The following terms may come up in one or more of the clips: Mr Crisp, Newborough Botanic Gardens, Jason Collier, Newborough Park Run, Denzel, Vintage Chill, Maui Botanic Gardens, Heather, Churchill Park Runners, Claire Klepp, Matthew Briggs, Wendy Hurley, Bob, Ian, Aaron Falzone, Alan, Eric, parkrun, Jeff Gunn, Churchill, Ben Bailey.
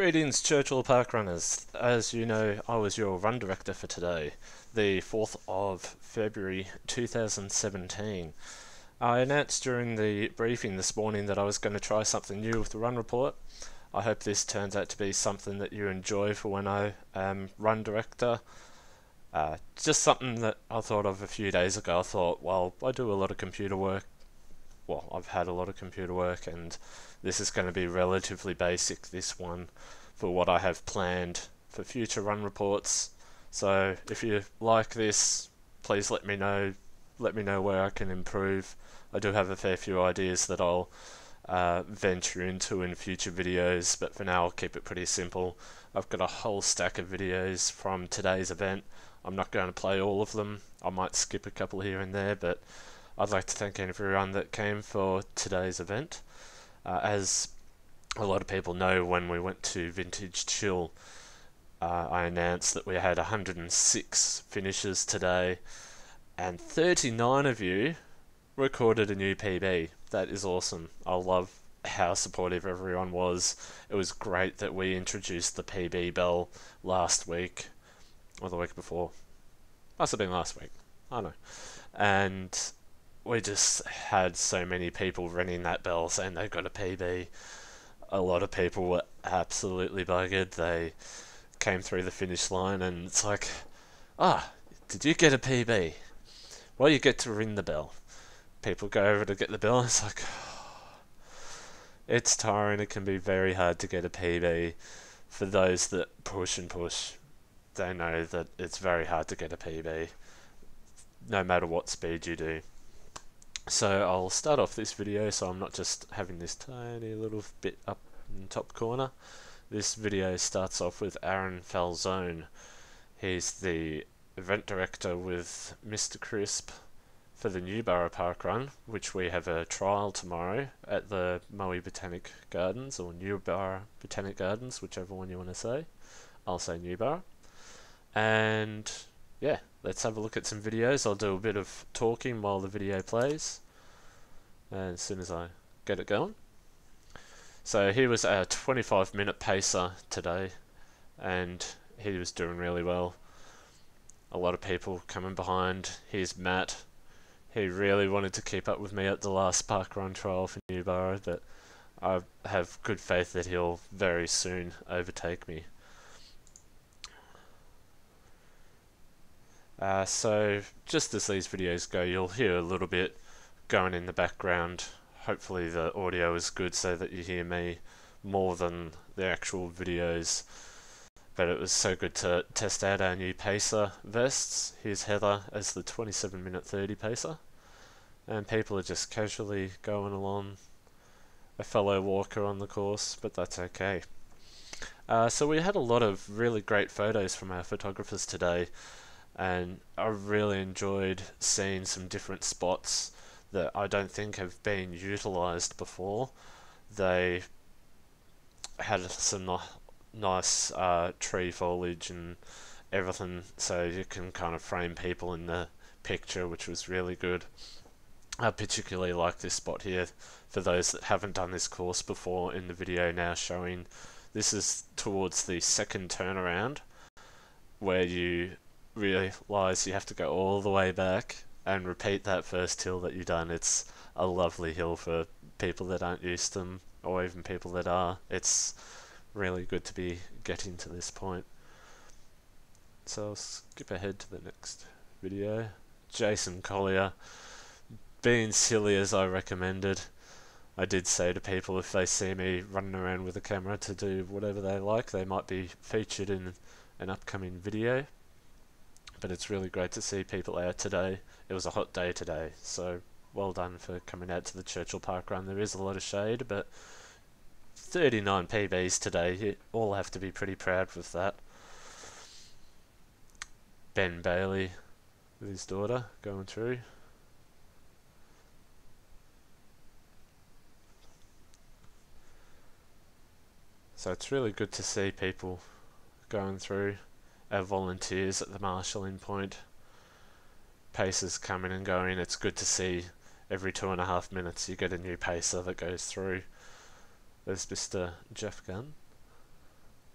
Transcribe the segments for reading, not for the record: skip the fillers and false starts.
Greetings, Churchill Park Runners. As you know, I was your run director for today, the 4th of February 2017. I announced during the briefing this morning that I was going to try something new with the run report. I hope this turns out to be something that you enjoy for when I am run director. Just something that I thought of a few days ago. I thought, well, I do a lot of computer work. Well, I've had a lot of computer work, and this is going to be relatively basic, this one, for what I have planned for future run reports. So if you like this, please let me know. Let me know where I can improve. I do have a fair few ideas that I'll venture into in future videos, but for now I'll keep it pretty simple. I've got a whole stack of videos from today's event. I'm not going to play all of them. I might skip a couple here and there, but I'd like to thank everyone that came for today's event. As a lot of people know, when we went to Vintage Chill, I announced that we had 106 finishes today, and 39 of you recorded a new PB. That is awesome. I love how supportive everyone was. It was great that we introduced the PB bell last week, or the week before. Must have been last week. I don't know. And we just had so many people ringing that bell saying they've got a PB. A lot of people were absolutely buggered. They came through the finish line and it's like, ah, did you get a PB? Well, you get to ring the bell. People go over to get the bell and it's like, oh, it's tiring. It can be very hard to get a PB. For those that push and push, they know that it's very hard to get a PB, no matter what speed you do. So I'll start off this video so I'm not just having this tiny little bit up in the top corner. This video starts off with Aaron Falzone. He's the event director with Mr Crisp for the Newborough Park Run, which we have a trial tomorrow at the Maui Botanic Gardens, or Newborough Botanic Gardens, whichever one you want to say. I'll say Newborough. And yeah, let's have a look at some videos. I'll do a bit of talking while the video plays, and as soon as I get it going. So he was our 25-minute pacer today, and he was doing really well. A lot of people coming behind. Here's Matt. He really wanted to keep up with me at the last parkrun trial for Newborough, but I have good faith that he'll very soon overtake me. So just as these videos go, you'll hear a little bit going in the background. Hopefully the audio is good so that you hear me more than the actual videos. But it was so good to test out our new pacer vests. Here's Heather as the 27:30 pacer. And people are just casually going along. A fellow walker on the course, but that's okay. So we had a lot of really great photos from our photographers today. And I really enjoyed seeing some different spots that I don't think have been utilised before. They had some nice tree foliage and everything, so you can kind of frame people in the picture, which was really good. I particularly like this spot here. For those that haven't done this course before, in the video now showing, this is towards the second turnaround, where you realize you have to go all the way back and repeat that first hill that you've done. It's a lovely hill for people that aren't used to them, or even people that are. It's really good to be getting to this point. So I'll skip ahead to the next video. Jason Collier, being silly as I recommended. I did say to people, if they see me running around with a camera, to do whatever they like. They might be featured in an upcoming video. But it's really great to see people out today. It was a hot day today, so well done for coming out to the Churchill Park Run. There is a lot of shade, but 39 PBs today. You all have to be pretty proud with that. Ben Bailey with his daughter going through. So it's really good to see people going through. Our volunteers at the marshalling point, pacers coming and going. It's good to see every 2.5 minutes you get a new pacer that goes through. There's Mr. Jeff Gunn.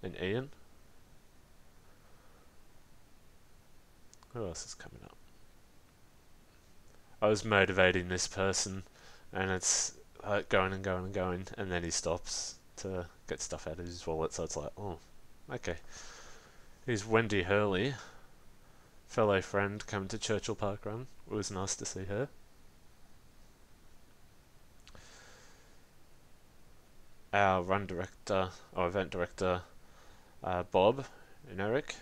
and Ian. Who else is coming up? I was motivating this person, and it's like going and going and going, and then he stops to get stuff out of his wallet, so it's like, oh, okay. Here's Wendy Hurley, fellow friend, come to Churchill Park Run. It was nice to see her. Our run director, or event director, Bob and Eric.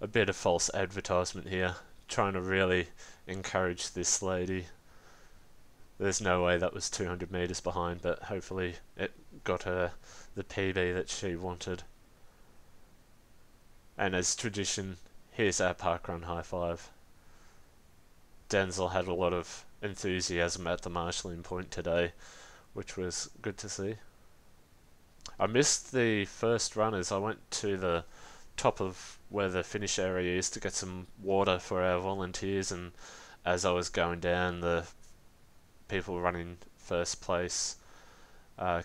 A bit of false advertisement here, trying to really encourage this lady. There's no way that was 200 metres behind, but hopefully it got her the PB that she wanted. And as tradition, here's our parkrun high five. Denzel had a lot of enthusiasm at the marshalling point today, which was good to see. I missed the first runners. I went to the top of where the finish area is to get some water for our volunteers, and as I was going down, the people running first place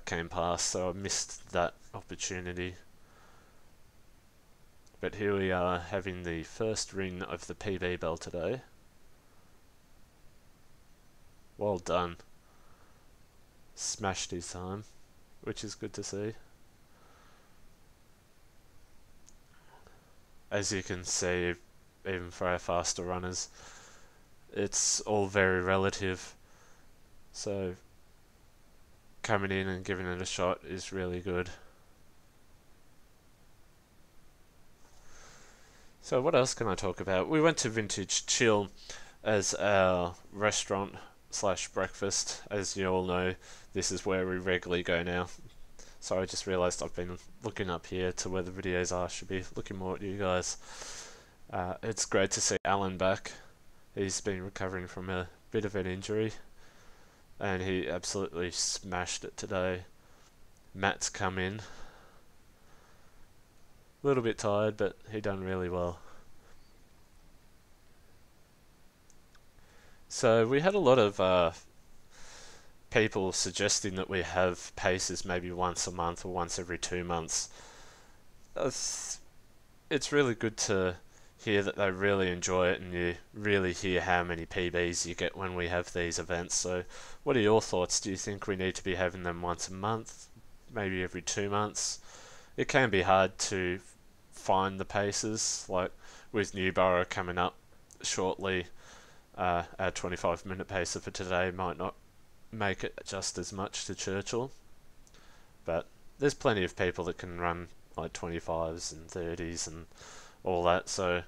came past, so I missed that opportunity. But here we are having the first ring of the PB bell today. Well done. Smashed his time, which is good to see. As you can see, even for our faster runners, it's all very relative, so coming in and giving it a shot is really good. So what else can I talk about? We went to Vintage Chill as our restaurant slash breakfast. As you all know, this is where we regularly go now. So I just realised I've been looking up here to where the videos are. Should be looking more at you guys. It's great to see Alan back. He's been recovering from a bit of an injury, and he absolutely smashed it today. Matt's come in. A little bit tired, but he done really well. So we had a lot of people suggesting that we have paces maybe once a month or once every 2 months. It's really good to hear that they really enjoy it, and you really hear how many PBs you get when we have these events. So what are your thoughts? Do you think we need to be having them once a month, maybe every 2 months? It can be hard to find the paces, like with Newborough coming up shortly, our 25-minute pacer for today might not make it just as much to Churchill, but there's plenty of people that can run like 25s and 30s and all that, so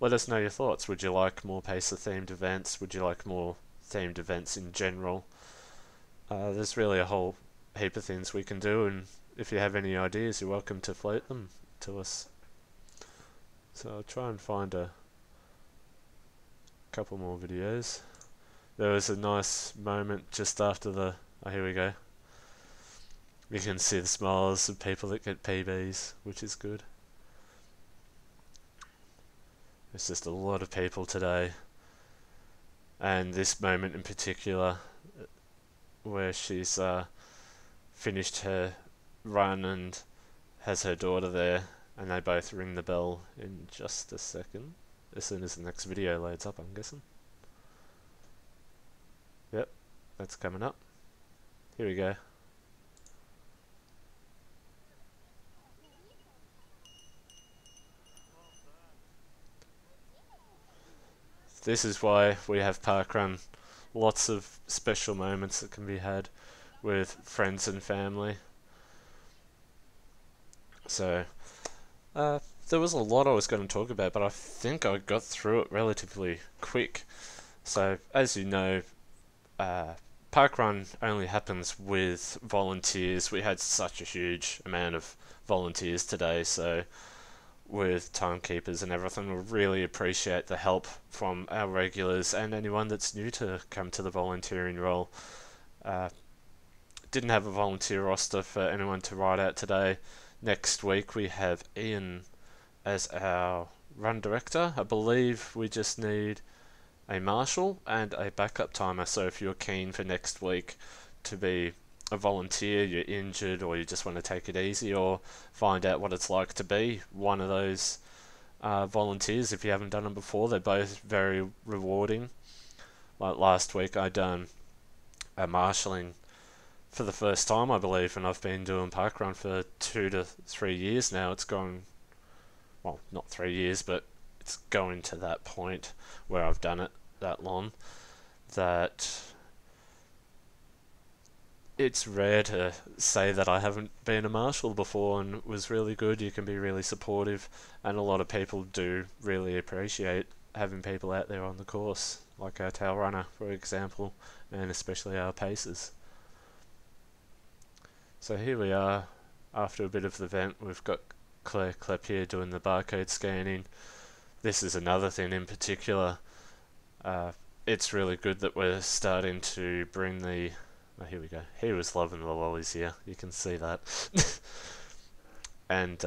let us know your thoughts. Would you like more pacer themed events? Would you like more themed events in general? There's really a whole heap of things we can do, and if you have any ideas, you're welcome to float them to us. So I'll try and find a couple more videos. There was a nice moment just after the... Oh, here we go. You can see the smiles of people that get PBs, which is good. It's just a lot of people today. And this moment in particular, where she's finished her run and has her daughter there, and they both ring the bell in just a second. As soon as the next video loads up, I'm guessing. Yep, that's coming up. Here we go. This is why we have parkrun. Lots of special moments that can be had with friends and family. So, there was a lot I was going to talk about, but I think I got through it relatively quick. So, as you know, parkrun only happens with volunteers. We had such a huge amount of volunteers today, so with timekeepers and everything, we really appreciate the help from our regulars and anyone that's new to come to the volunteering role. Didn't have a volunteer roster for anyone to ride out today. Next week we have Ian as our run director. I believe we just need a marshal and a backup timer, so if you're keen for next week to be a volunteer, you're injured or you just want to take it easy or find out what it's like to be one of those volunteers if you haven't done them before, they're both very rewarding. Like last week I done a marshalling for the first time, I believe, and I've been doing parkrun for 2 to 3 years now. It's gone, well, not 3 years, but it's going to that point where I've done it that long that it's rare to say that I haven't been a marshal before, and it was really good. You can be really supportive, and a lot of people do really appreciate having people out there on the course, like our tail runner, for example, and especially our pacers. So here we are, after a bit of the vent, we've got Claire Klepp here doing the barcode scanning. This is another thing in particular. It's really good that we're starting to bring the... Oh, here we go. He was loving the lollies here. You can see that. And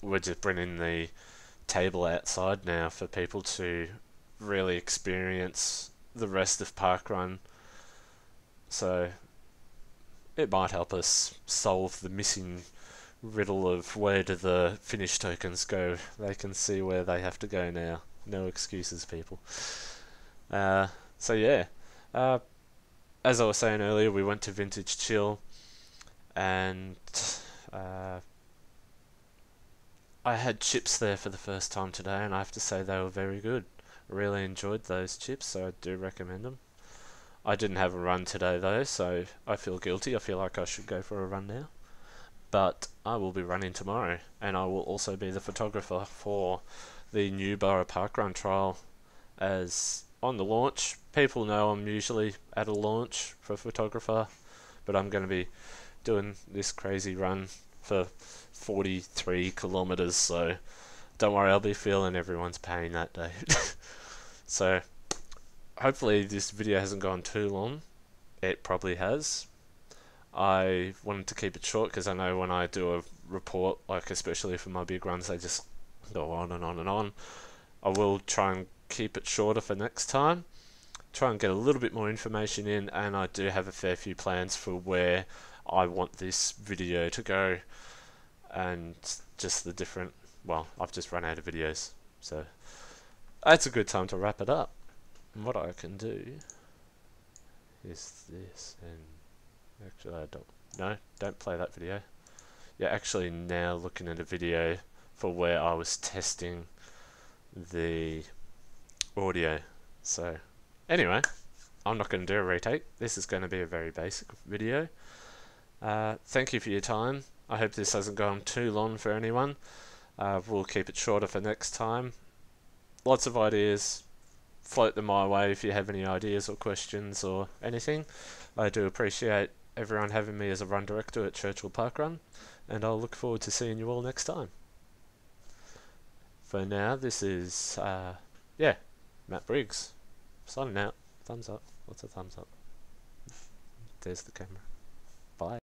we're just bringing the table outside now for people to really experience the rest of parkrun. So... it might help us solve the missing riddle of where do the finish tokens go. They can see where they have to go now. No excuses, people. So yeah, as I was saying earlier, we went to Vintage Chill, and I had chips there for the first time today, and I have to say they were very good. Really enjoyed those chips, so I do recommend them. I didn't have a run today though, so I feel guilty. I feel like I should go for a run now. But I will be running tomorrow, and I will also be the photographer for the Newborough Park Run trial. As on the launch, people know I'm usually at a launch for a photographer, but I'm going to be doing this crazy run for 43 kilometers, so don't worry, I'll be feeling everyone's pain that day. So... hopefully this video hasn't gone too long. It probably has. I wanted to keep it short because I know when I do a report, like especially for my big runs, they just go on and on and on. I will try and keep it shorter for next time. Try and get a little bit more information in, and I do have a fair few plans for where I want this video to go. And just the different... well, I've just run out of videos. So that's a good time to wrap it up. What I can do is this, and actually I don't, no, don't play that video. You're actually now looking at a video for where I was testing the audio. So anyway, I'm not going to do a retake. This is going to be a very basic video. Thank you for your time. I hope this hasn't gone too long for anyone. We'll keep it shorter for next time. Lots of ideas. Float them my way if you have any ideas or questions or anything. I do appreciate everyone having me as a run director at Churchill Park Run, and I'll look forward to seeing you all next time. For now, this is, yeah, Matt Briggs. Signing out. Thumbs up. Lots of thumbs up. There's the camera.